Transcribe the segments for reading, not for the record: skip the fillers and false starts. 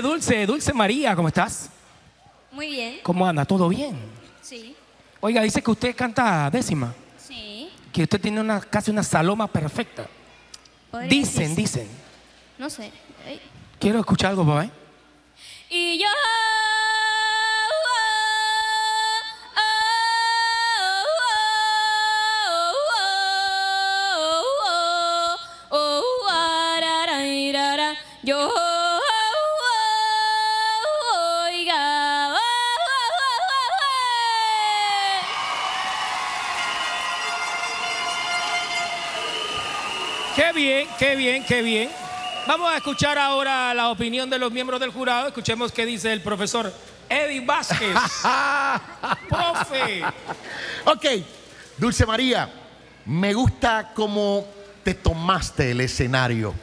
Dulce María, ¿cómo estás? Muy bien. ¿Cómo anda? ¿Todo bien? Sí. Oiga, dice que usted canta décima. Sí. Que usted tiene una, casi una saloma perfecta. Dicen. No sé. Ay. Quiero escuchar algo, papá. Y yo... Yo oiga. Qué bien, qué bien, qué bien. Vamos a escuchar ahora la opinión de los miembros del jurado. Escuchemos qué dice el profesor Eddie Vázquez. Profe. Ok, Dulce María, me gusta cómo te tomaste el escenario.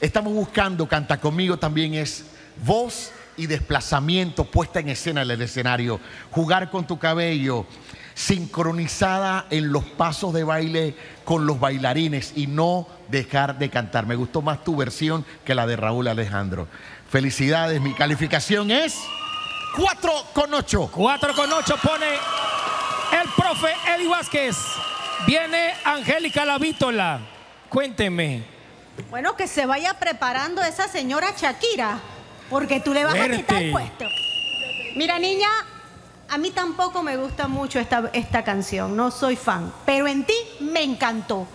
Estamos buscando, Canta Conmigo también es voz y desplazamiento, puesta en escena en el escenario, jugar con tu cabello, sincronizada en los pasos de baile con los bailarines y no dejar de cantar. Me gustó más tu versión que la de Raúl Alejandro. Felicidades, mi calificación es 4,8. 4,8 pone el profe Eddie Vázquez. Viene Angélica Lavítola. Cuénteme. Bueno, que se vaya preparando esa señora Shakira, porque tú le vas a quitar el puesto. Mira, niña, a mí tampoco me gusta mucho esta canción, no soy fan, pero en ti me encantó.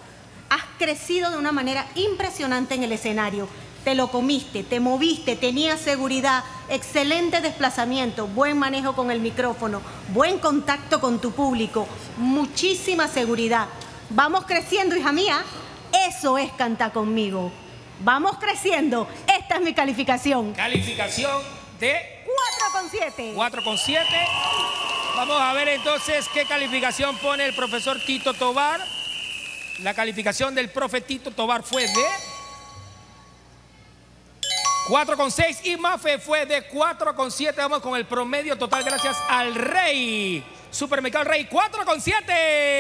Has crecido de una manera impresionante en el escenario. Te lo comiste, te moviste, tenías seguridad, excelente desplazamiento, buen manejo con el micrófono, buen contacto con tu público, muchísima seguridad. Vamos creciendo, hija mía. Eso es Canta Conmigo. Vamos creciendo. Esta es mi calificación. Calificación de... 4,7. 4,7. Vamos a ver entonces qué calificación pone el profesor Tito Tobar. La calificación del profe Tito Tobar fue de... 4,6 y Mafe fue de 4,7. Vamos con el promedio total gracias al Rey. Supermercado Rey, 4,7.